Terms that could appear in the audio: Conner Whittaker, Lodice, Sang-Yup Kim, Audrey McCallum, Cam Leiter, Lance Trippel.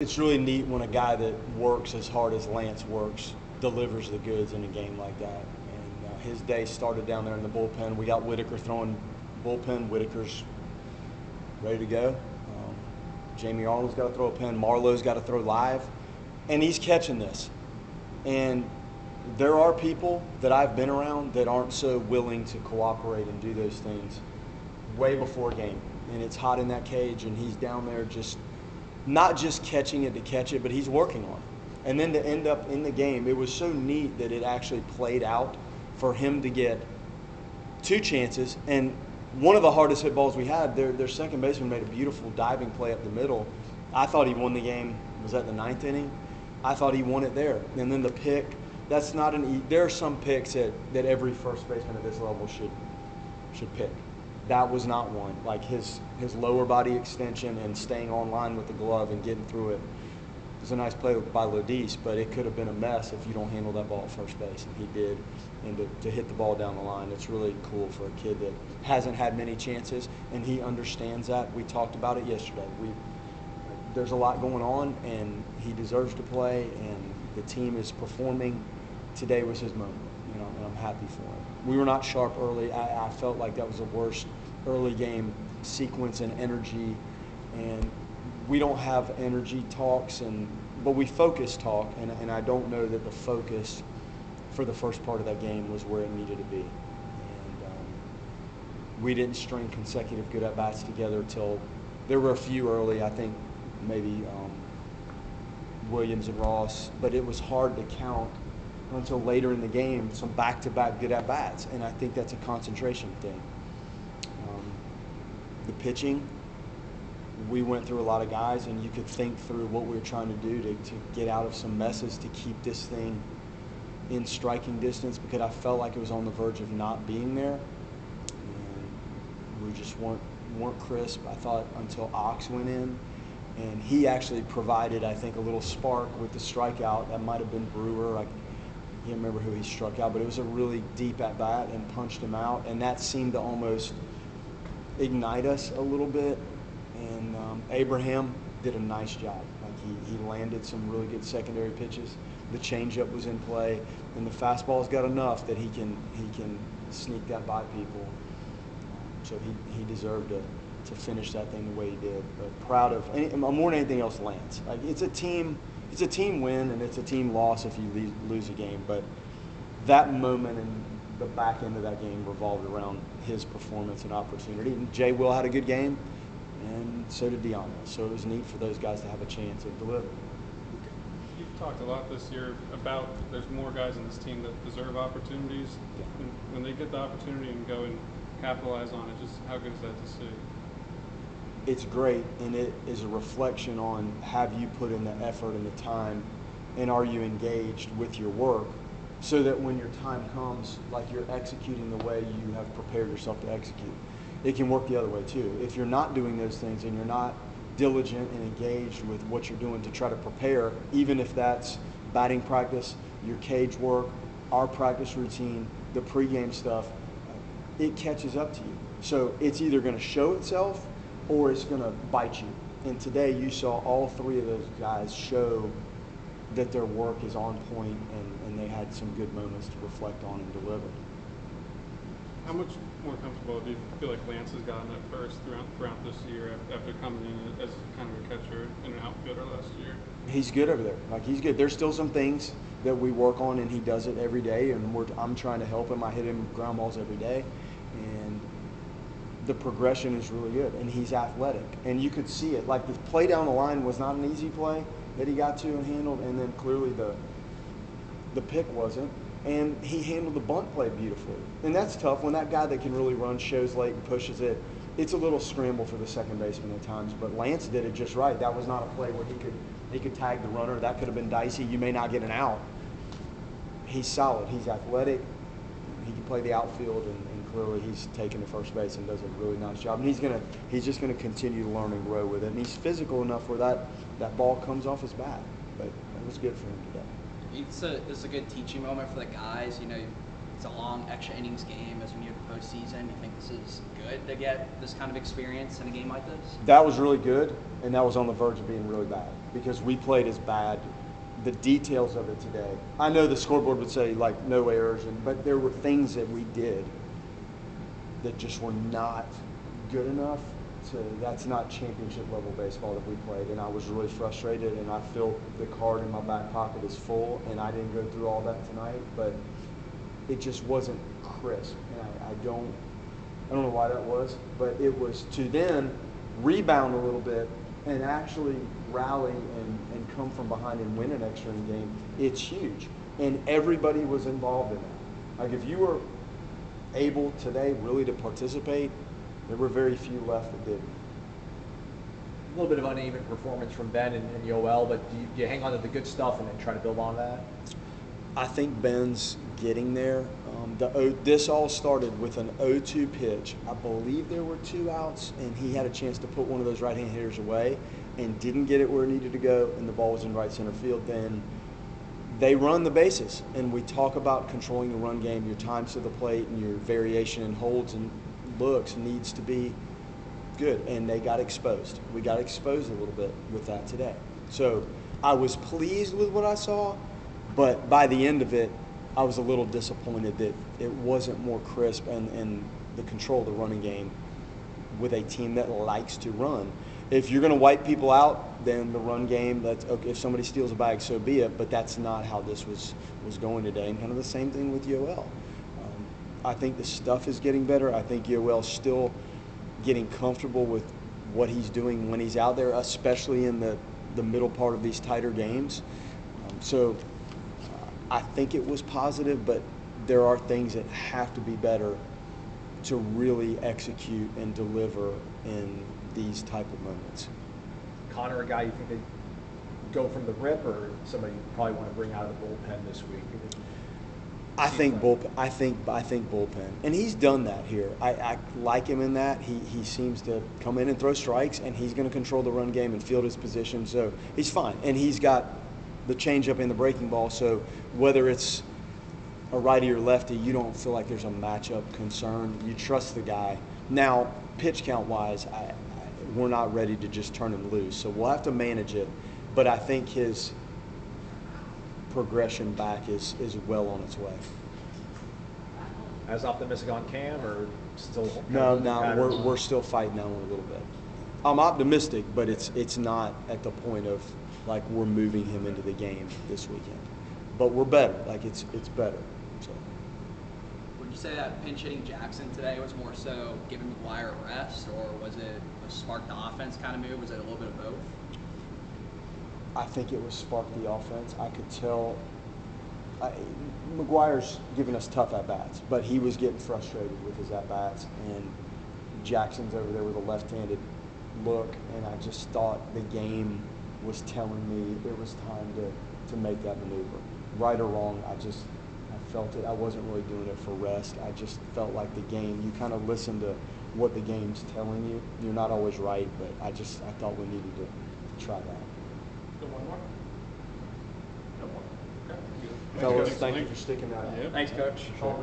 It's really neat when a guy that works as hard as Lance works delivers the goods in a game like that. And his day started down there in the bullpen. We got Whittaker throwing bullpen. Whittaker's ready to go. Jamie Arnold's got to throw a pen. Marlowe's got to throw live. And he's catching this. And there are people that I've been around that aren't so willing to cooperate and do those things way before game. And it's hot in that cage, and he's down there just not just catching it to catch it, but he's working on it. And then to end up in the game, it was so neat that it actually played out for him to get two chances. And one of the hardest hit balls we had, their second baseman made a beautiful diving play up the middle. I thought he won the game. Was that the ninth inning? I thought he won it there. And then the pick, that's not an – there are some picks that every first baseman at this level should pick. That was not one. Like his lower body extension and staying on line with the glove and getting through it. It was a nice play by Lodice, but it could have been a mess if you don't handle that ball at first base, and he did. And to hit the ball down the line, it's really cool for a kid that hasn't had many chances, and he understands that. We talked about it yesterday. There's a lot going on, and he deserves to play, and the team is performing. Today was his moment, you know, and I'm happy for him. We were not sharp early. I felt like that was the worst early game sequence and energy, and we don't have energy talks, but we focus talk, and I don't know that the focus for the first part of that game was where it needed to be. And we didn't string consecutive good at-bats together till there were a few early, I think maybe Williams and Ross, but it was hard to count until later in the game some back-to-back good at-bats, and I think that's a concentration thing. The pitching, we went through a lot of guys, and you could think through what we were trying to do to get out of some messes to keep this thing in striking distance, because I felt like it was on the verge of not being there. And we just weren't crisp, I thought, until Ox went in. And he actually provided, I think, a little spark with the strikeout. That might have been Brewer. I can't remember who he struck out, but it was a really deep at-bat and punched him out. And that seemed to almost ignite us a little bit. And Abraham did a nice job. Like he landed some really good secondary pitches. The changeup was in play, and the fastball's got enough that he can sneak that by people. So he deserved to finish that thing the way he did. But proud of, more than anything else, Lance. Like it's a team win, and it's a team loss if you lose a game. But that moment and the back end of that game revolved around his performance and opportunity. And Jay Will had a good game, and so did Deanna. So it was neat for those guys to have a chance and deliver. You've talked a lot this year about there's more guys on this team that deserve opportunities. Yeah. And when they get the opportunity and go and capitalize on it, just how good is that to see? It's great, and it is a reflection on have you put in the effort and the time, and are you engaged with your work so that when your time comes, like you're executing the way you have prepared yourself to execute. It can work the other way too. If you're not doing those things and you're not diligent and engaged with what you're doing to try to prepare, even if that's batting practice, your cage work, our practice routine, the pregame stuff, it catches up to you. So it's either going to show itself or it's going to bite you. And today you saw all three of those guys show that their work is on point, and they had some good moments to reflect on and deliver. How much more comfortable do you feel like Lance has gotten at first throughout this year after coming in as kind of a catcher and an outfielder last year? He's good over there. Like he's good. There's still some things that we work on, and he does it every day. And I'm trying to help him. I hit him ground balls every day, and the progression is really good. And he's athletic, and you could see it. Like the play down the line was not an easy play that he got to and handled, and then clearly the pick wasn't. And he handled the bunt play beautifully. And that's tough when that guy that can really run shows late and pushes it. It's a little scramble for the second baseman at times, but Lance did it just right. That was not a play where he could tag the runner. That could have been dicey. You may not get an out. He's solid. He's athletic. He can play the outfield, and clearly he's taken to first base and does a really nice job. And he's just going to continue to learn and grow with it. And he's physical enough where that ball comes off his bat. But it was good for him today. It's a good teaching moment for the guys. You know, It's a long extra innings game as we near the postseason. You think this is good to get this kind of experience in a game like this? That was really good, and that was on the verge of being really bad because we played as bad. The details of it today. I know the scoreboard would say, like, no errors, but there were things that we did that just were not good enough. So that's not championship-level baseball that we played, and I was really frustrated, and I feel the card in my back pocket is full, and I didn't go through all that tonight, but it just wasn't crisp. And I don't know why that was, but it was to then rebound a little bit and actually rally and come from behind and win an extra inning game. It's huge, and everybody was involved in that. Like, if you were able today really to participate, there were very few left that didn't. A little bit of uneven performance from Ben and Yoel, but do you hang on to the good stuff and then try to build on that? I think Ben's getting there. This all started with an 0-2 pitch. I believe there were two outs, and he had a chance to put one of those right-hand hitters away and didn't get it where it needed to go, and the ball was in right center field. Then they run the bases, and we talk about controlling the run game. Your times to the plate and your variation in holds and looks needs to be good, and they got exposed. We got exposed a little bit with that today. So I was pleased with what I saw, but by the end of it, I was a little disappointed that it wasn't more crisp and the control of the running game with a team that likes to run. If you're going to wipe people out, then the run game, that's okay. If somebody steals a bag, so be it, but that's not how this was going today, and kind of the same thing with Yoel. I think the stuff is getting better. I think Yoel's still getting comfortable with what he's doing when he's out there, especially in the middle part of these tighter games. I think it was positive, but there are things that have to be better to really execute and deliver in these type of moments. Conner, a guy you think they go from the rip, or somebody you probably want to bring out of the bullpen this week? I think bullpen, and he's done that here. I like him in that. He seems to come in and throw strikes, and he's going to control the run game and field his position, so he's fine. And he's got the changeup and the breaking ball, so whether it's a righty or lefty, you don't feel like there's a matchup concern. You trust the guy. Now, pitch count-wise, we're not ready to just turn him loose, so we'll have to manage it. But I think his progression back is well on its way. As optimistic on Cam, or still? No, we're still fighting that one a little bit. I'm optimistic, but it's not at the point of, like, we're moving him into the game this weekend. But we're better. Like, it's better. So. Would you say that pinch hitting Jackson today was more so giving McGuire a rest, or was it a spark the offense kind of move? Was it a little bit of both? I think it was spark the offense. I could tell McGuire's giving us tough at-bats, but he was getting frustrated with his at-bats, and Jackson's over there with a left-handed look, and I just thought the game was telling me it was time to make that maneuver. Right or wrong, I felt it. I wasn't really doing it for rest. I just felt like the game, you kind of listen to what the game's telling you. You're not always right, but I thought we needed to try that. One more? No more. Okay. Fellas, thank you for sticking that out. Yep. Thanks, Coach. Sure.